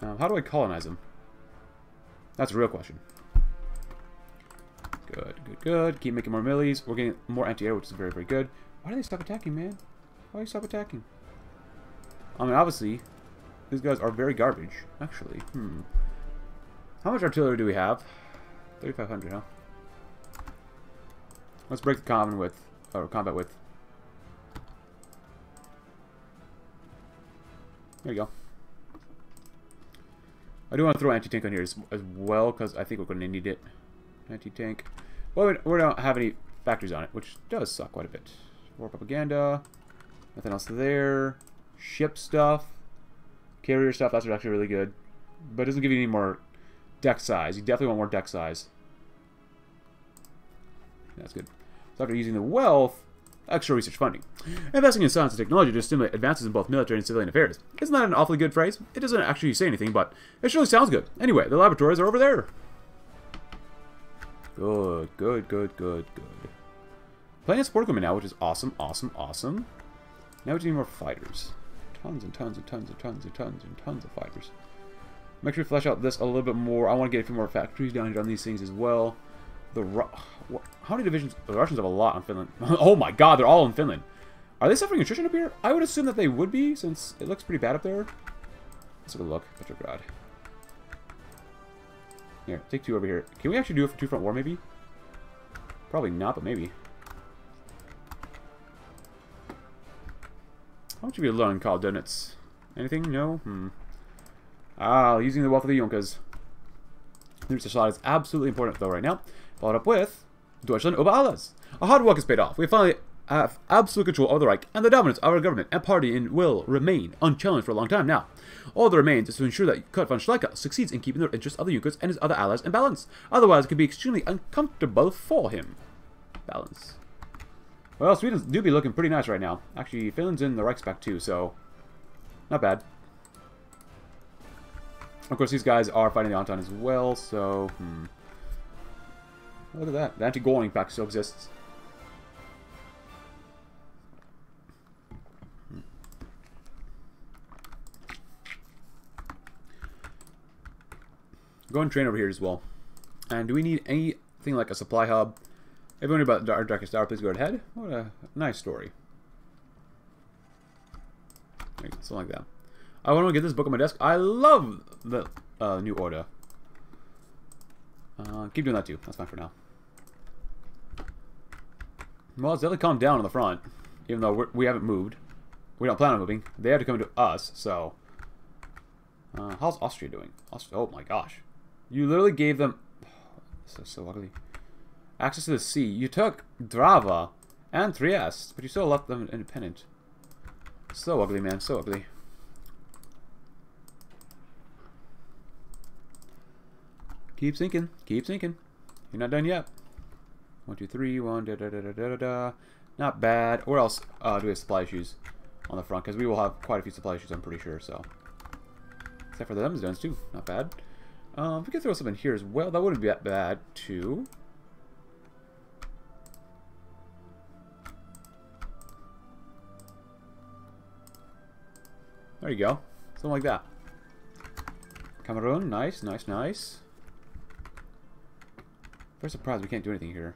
How do I colonize them? That's a real question. Good, good, good. Keep making more millies. We're getting more anti-air, which is very, very good. Why do they stop attacking, man? Why do you stop attacking? I mean, obviously, these guys are very garbage, actually. How much artillery do we have? 3,500, huh? Let's break the combat with. There you go. I do want to throw anti-tank on here as well, because I think we're going to need it. Anti-tank. Well, we don't have any factories on it, which does suck quite a bit. War propaganda. Nothing else there. Ship stuff. Carrier stuff. That's actually really good. But it doesn't give you any more deck size. You definitely want more deck size. That's good. So after using the wealth... Extra research funding. Investing in science and technology to stimulate advances in both military and civilian affairs. Isn't that an awfully good phrase? It doesn't actually say anything, but it surely sounds good. Anyway, the laboratories are over there. Good, good, good, good, good. Playing support equipment now, which is awesome, awesome, awesome. Now we just need more fighters. Tons and tons and tons and tons and tons and tons of fighters. Make sure we flesh out this a little bit more. I want to get a few more factories down here on these things as well. How many divisions? The Russians have a lot on Finland. Oh my god, they're all in Finland. Are they suffering attrition up here? I would assume that they would be, since it looks pretty bad up there. Let's have a look. Petrograd. Here, take two over here. Can we actually do it for two-front war, maybe? Probably not, but maybe. How much of you learn called donuts? Anything? No? Ah, using the wealth of the Junkers. The research slot is absolutely important, though, right now. Followed up with Deutschland über alles. Our hard work has paid off. We finally have absolute control over the Reich, and the dominance of our government and party will remain unchallenged for a long time now. All that remains is to ensure that Kurt von Schleicher succeeds in keeping the interests of the Junkers and his other allies in balance. Otherwise, it could be extremely uncomfortable for him. Balance. Well, Sweden's do be looking pretty nice right now. Actually, Finland's in the Reichspakt too, so not bad. Of course, these guys are fighting the Entente as well, so... Look at that. The anti-Goring pact still exists. Go and train over here as well. And do we need anything like a supply hub? Everyone about our darkest hour, please go ahead. What a nice story. Something like that. I want to get this book on my desk. I love the New Order. Keep doing that too. That's fine for now. Well, it's definitely calmed down on the front. Even though we haven't moved. We don't plan on moving. They have to come to us, so... how's Austria doing? Oh my gosh. You literally gave them... This is so ugly. Access to the sea. You took Drava and Trieste, but you still left them independent. So ugly, man. So ugly. Keep sinking. Keep sinking. You're not done yet. 1, 2, 3, 1. Da da da da da da. Not bad. Where else do we have supply issues on the front? Because we will have quite a few supply issues, I'm pretty sure. So, except for the Amazons too. Not bad. We could throw some in here as well. That wouldn't be that bad too. There you go. Something like that. Cameroon, nice, nice, nice. Very surprised we can't do anything here.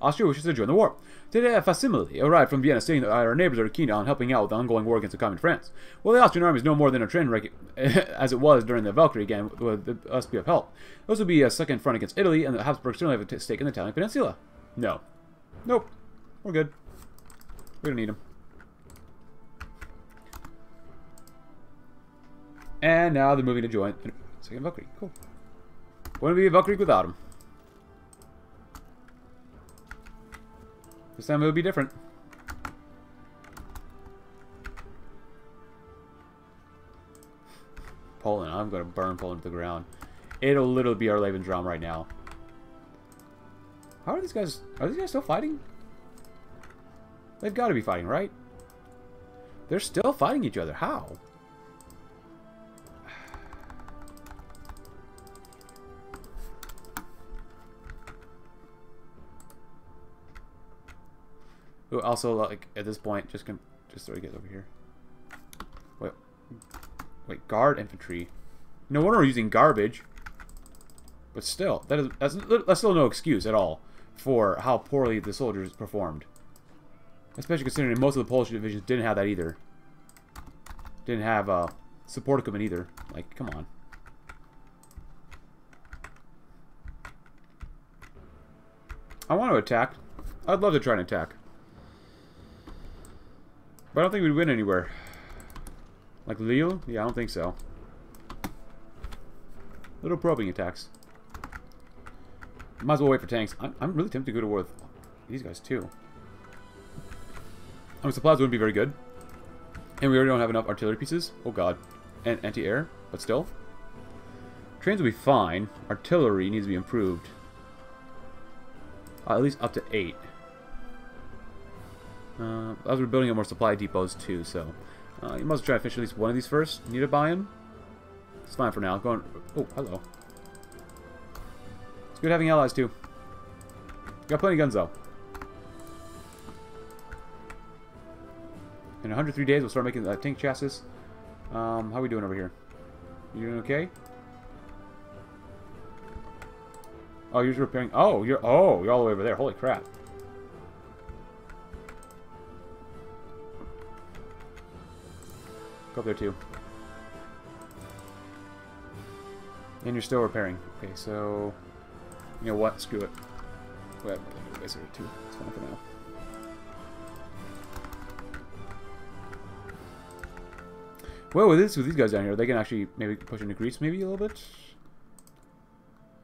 Austria wishes to join the war. Today a facsimile arrived from Vienna saying that our neighbors are keen on helping out with the ongoing war against the Commune France. Well, the Austrian army is no more than a train wreck as it was during the Valkyrie game would us be of help. This would be a second front against Italy, and the Habsburgs certainly have a stake in the Italian peninsula. No. Nope. We're good. We don't need them. And now they're moving to join the second Valkyrie. Cool. Wouldn't be a Valkyrie without him. This time it would be different. Poland. I'm going to burn Poland to the ground. It'll literally be our Lebensraum right now. How are these guys... Are these guys still fighting? They've got to be fighting, right? They're still fighting each other. How? Also, like, at this point, just throw you guys over here. Wait, guard infantry. No wonder we're using garbage. But still, that's still no excuse at all for how poorly the soldiers performed. Especially considering most of the Polish divisions didn't have that either. Didn't have support equipment either. Like, come on. I want to attack. I'd love to try and attack. But I don't think we'd win anywhere. Like Lille? Yeah, I don't think so. Little probing attacks. Might as well wait for tanks. I'm really tempted to go to war with these guys too. I mean, supplies wouldn't be very good. And we already don't have enough artillery pieces. Oh god. And anti-air. But still. Trains will be fine. Artillery needs to be improved. At least up to 8. As we're building up more supply depots too, so you must try to finish at least one of these first. Need to buy in? It's fine for now. Go on. Oh, hello. It's good having allies too. Got plenty of guns though. In 103 days, we'll start making the tank chassis. How are we doing over here? You doing okay? Oh, you're repairing. Oh, you're all the way over there. Holy crap. Up there too, and you're still repairing. Okay, so you know what? Screw it. We have laser too. It's fine for now. Well, with these guys down here, they can actually maybe push into Greece, maybe a little bit.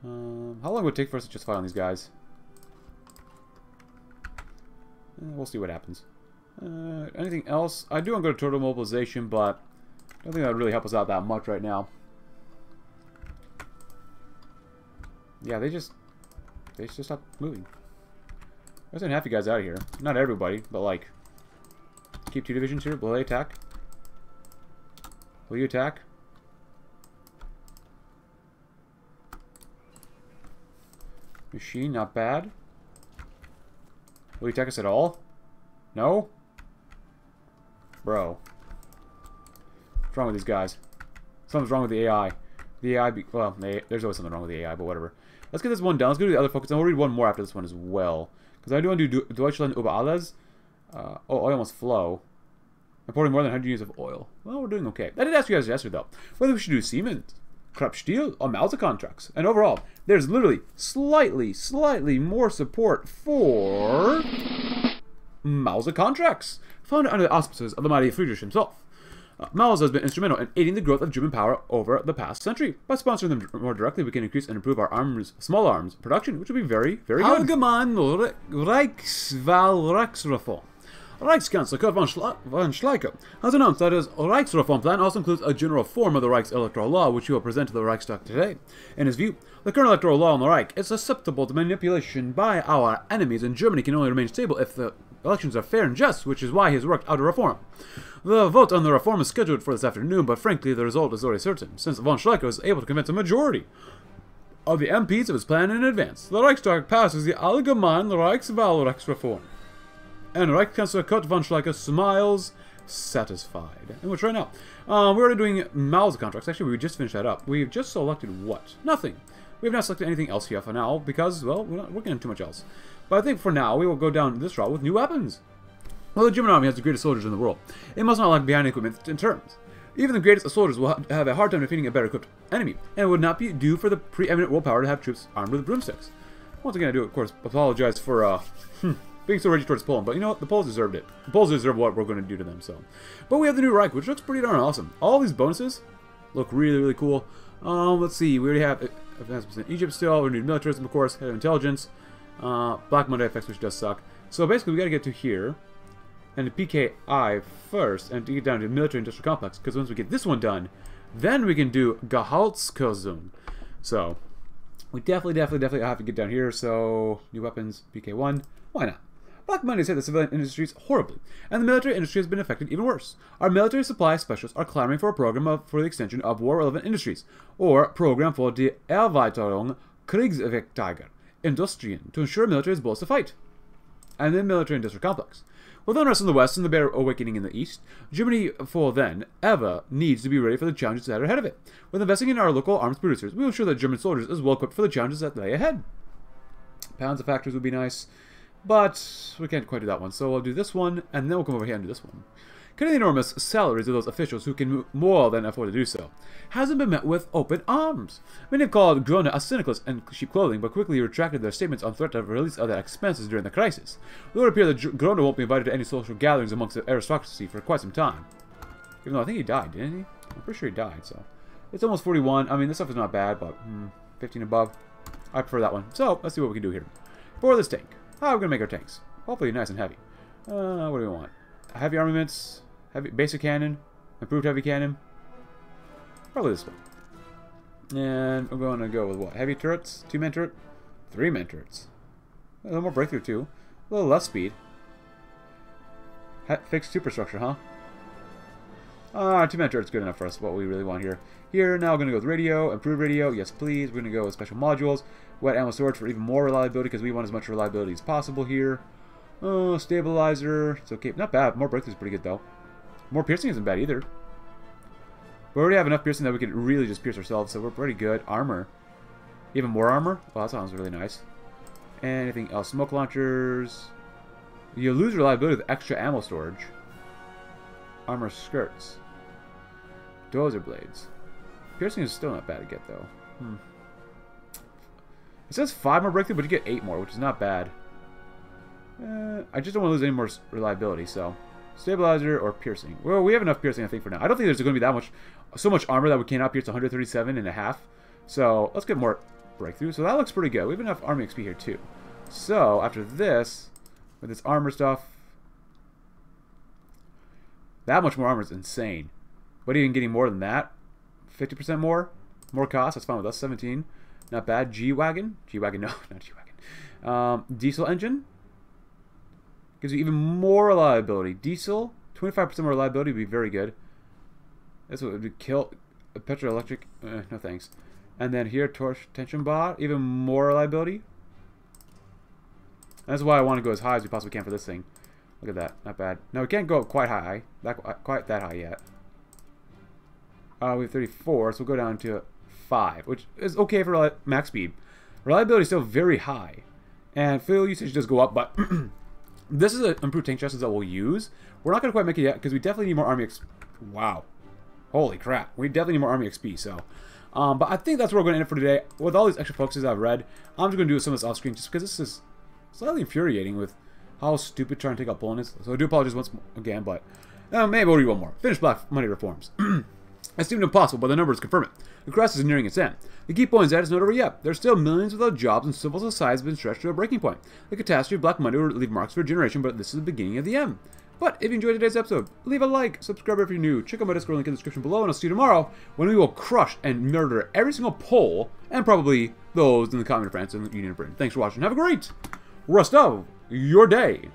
How long would it take for us to just fight on these guys? We'll see what happens. Anything else? I do want to go to total mobilization, but I don't think that would really help us out that much right now. Yeah, they just stopped moving. Let's send half you guys out of here. Not everybody, but like, keep two divisions here. Will they attack? Will you attack? Machine, not bad. Will you attack us at all? No? Bro. What's wrong with these guys? Something's wrong with the AI. The AI, there's always something wrong with the AI, but whatever. Let's get this one done. Let's go to the other focus, and we'll read one more after this one as well. Because I do want to do Deutschland über alles. Oh, oil almost flow. Importing more than 100 units of oil. Well, we're doing okay. I did ask you guys yesterday, though, whether we should do Siemens, Krupp-Stihl, or Mauser contracts. And overall, there's literally slightly more support for Mauser contracts, founded under the auspices of the mighty Friedrich himself. Mauser has been instrumental in aiding the growth of German power over the past century. By sponsoring them more directly, we can increase and improve our small arms production, which would be very, very good. Allgemein Reichswahlrechtsreform. Reichskanzler Kurt von Schleicher has announced that his Reichsreform plan also includes a general reform of the Reich's electoral law, which he will present to the Reichstag today. In his view, the current electoral law in the Reich is susceptible to manipulation by our enemies, and Germany can only remain stable if the elections are fair and just, which is why he has worked out a reform. The vote on the reform is scheduled for this afternoon, but frankly the result is already certain, since von Schleicher was able to convince a majority of the MPs of his plan in advance. The Reichstag passes the Allgemeine Reichswahlrechtsreform. And Reichskanzler Kurt von Schleicher smiles satisfied. And which right now, we're already doing Mauser contracts. Actually, we just finished that up. We've just selected what? Nothing. We have not selected anything else here for now because, well, we're not working on too much else. But I think for now, we will go down this route with new weapons. Well, the German army has the greatest soldiers in the world. It must not lag behind equipment in terms. Even the greatest of soldiers will have a hard time defeating a better equipped enemy, and it would not be due for the preeminent world power to have troops armed with broomsticks. Once again, I do, of course, apologize for, being so rigid towards Poland, but you know what? The Poles deserved it. The Poles deserve what we're going to do to them, so. But we have the new Reich, which looks pretty darn awesome. All these bonuses look really, really cool. Let's see. We already have advancements in Egypt still. Renewed militarism, of course. Head of intelligence. Black Monday effects, which does suck. So basically, we got to get to here and the PKI first, and to get down to the military industrial complex, because once we get this one done, then we can do Gehaltskürzung. So we definitely have to get down here. So new weapons, PK1. Why not? Black Monday has hit the civilian industries horribly, and the military industry has been affected even worse. Our military supply specialists are clamoring for a program for the extension of war-relevant industries, or program for die Erweiterung Kriegswichtiger Industrien, to ensure military is able to fight, and the military-industrial complex. With unrest in the West and the Bear Awakening in the East, Germany, for then, ever needs to be ready for the challenges that are ahead of it. With investing in our local arms producers, we will ensure that German soldiers is well-equipped for the challenges that lay ahead. Pounds of factories would be nice. But we can't quite do that one, so I'll do this one, and then we'll come over here and do this one. Cutting the enormous salaries of those officials who can more than afford to do so hasn't been met with open arms. Many have called Groener a cynicalist and cheap clothing, but quickly retracted their statements on threat of release of their expenses during the crisis. It would appear that Groener won't be invited to any social gatherings amongst the aristocracy for quite some time. Even though I think he died, didn't he? I'm pretty sure he died, so. It's almost 41. I mean, this stuff is not bad, but 15 above. I prefer that one. So, let's see what we can do here. For this tank. Ah, we're going to make our tanks. Hopefully nice and heavy. What do we want? Heavy armaments, heavy basic cannon, improved heavy cannon. Probably this one. And we're going to go with what? Heavy turrets, 2-man turret, 3-man turrets. A little more breakthrough too. A little less speed. Fixed superstructure, huh? 2-man turret's good enough for us, what we really want here. Here, now we're going to go with radio, improved radio, yes please. We're going to go with special modules. Wet ammo storage for even more reliability, because we want as much reliability as possible here. Oh, stabilizer. It's okay. Not bad. More breakthrough's pretty good, though. More piercing isn't bad, either. We already have enough piercing that we could really just pierce ourselves, so we're pretty good. Armor. Even more armor? Well, that sounds really nice. Anything else? Smoke launchers. You lose reliability with extra ammo storage. Armor skirts. Dozer blades. Piercing is still not bad to get, though. It says 5 more breakthrough, but you get 8 more, which is not bad. I just don't want to lose any more reliability, so stabilizer or piercing. Well, we have enough piercing, I think, for now. I don't think there's going to be that much, so much armor that we cannot pierce 137 and a half. So let's get more breakthrough. So that looks pretty good. We have enough army XP here too. So after this, with this armor stuff, that much more armor is insane. But even getting more than that, 50% more cost. That's fine with us. 17. Not bad. G-Wagon? G-Wagon, no, not G-Wagon. Diesel engine? Gives you even more reliability. Diesel, 25% more reliability would be very good. That's what would kill a petroelectric. No thanks. And then here, torsion tension bot, even more reliability. And that's why I want to go as high as we possibly can for this thing. Look at that, not bad. Now we can't go up quite high, quite that high yet. We have 34, so we'll go down to 5, which is okay for max speed. Reliability is still very high, and fuel usage does go up, but this is an improved tank chassis that we'll use. We're not going to quite make it yet, because we definitely need more army XP. Wow. Holy crap. We definitely need more army XP, so... but I think that's where we're going to end it for today. With all these extra focuses I've read, I'm just going to do some of this off screen, just because this is slightly infuriating with how stupid trying to take out Poland is. So I do apologize once again, but maybe we'll do one more. Finish black money reforms. It seemed impossible, but the numbers confirm it. The crisis is nearing its end. The key point is that it's not over yet. There are still millions without jobs, and civil society has been stretched to a breaking point. The catastrophe of Black Monday will leave marks for a generation, but this is the beginning of the end. But if you enjoyed today's episode, leave a like, subscribe if you're new, check out my Discord link in the description below, and I'll see you tomorrow when we will crush and murder every single Pole, and probably those in the Commune of France and the Union of Britain. Thanks for watching. Have a great rest of your day.